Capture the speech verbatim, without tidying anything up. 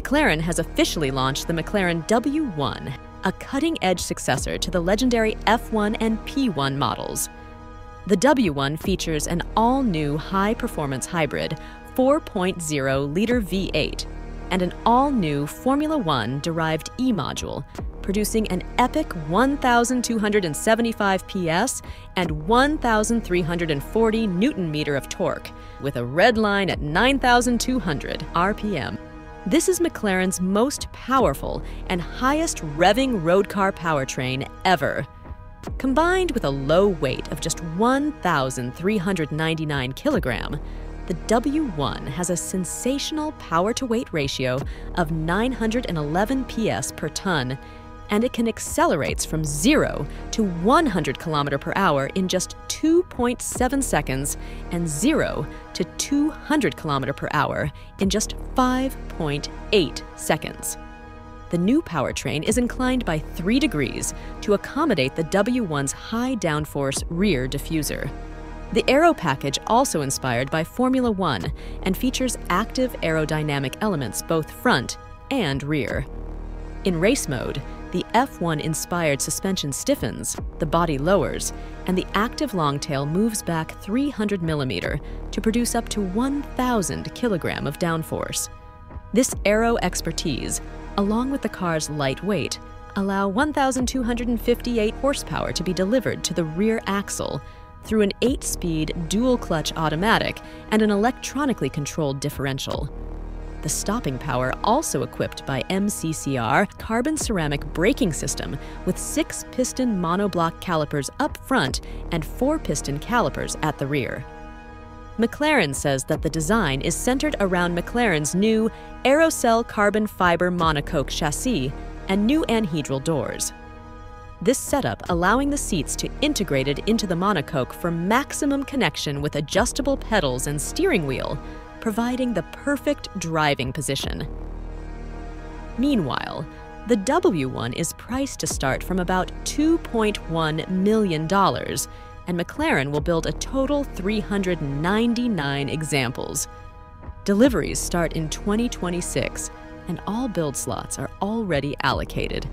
McLaren has officially launched the McLaren W one, a cutting-edge successor to the legendary F one and P one models. The W one features an all-new high-performance hybrid four point oh liter V eight and an all-new Formula One-derived E module, producing an epic one thousand two hundred seventy-five P S and one thousand three hundred forty Newton meter of torque, with a red line at nine thousand two hundred R P M. This is McLaren's most powerful and highest revving road car powertrain ever. Combined with a low weight of just one thousand three hundred ninety-nine kilogram, the W one has a sensational power-to-weight ratio of nine hundred eleven P S per ton, and it can accelerate from zero to one hundred kilometer per hour in just two point seven seconds and zero to two hundred kilometer per hour in just five point eight seconds. The new powertrain is inclined by three degrees to accommodate the W one's high downforce rear diffuser. The aero package, also inspired by Formula One, and features active aerodynamic elements both front and rear. In race mode, the F one-inspired suspension stiffens, the body lowers, and the active longtail moves back three hundred millimeter to produce up to one thousand kilogram of downforce. This aero expertise, along with the car's light weight, allow one thousand two hundred fifty-eight horsepower to be delivered to the rear axle through an eight-speed dual-clutch automatic and an electronically controlled differential. The stopping power also equipped by M C C R Carbon Ceramic Braking System with six-piston monoblock calipers up front and four-piston calipers at the rear. McLaren says that the design is centered around McLaren's new AeroCell Carbon Fiber Monocoque chassis and new anhedral doors. This setup allowing the seats to integrate it into the monocoque for maximum connection with adjustable pedals and steering wheel, providing the perfect driving position. Meanwhile, the W one is priced to start from about two point one million dollars, and McLaren will build a total three hundred ninety-nine examples. Deliveries start in twenty twenty-six, and all build slots are already allocated.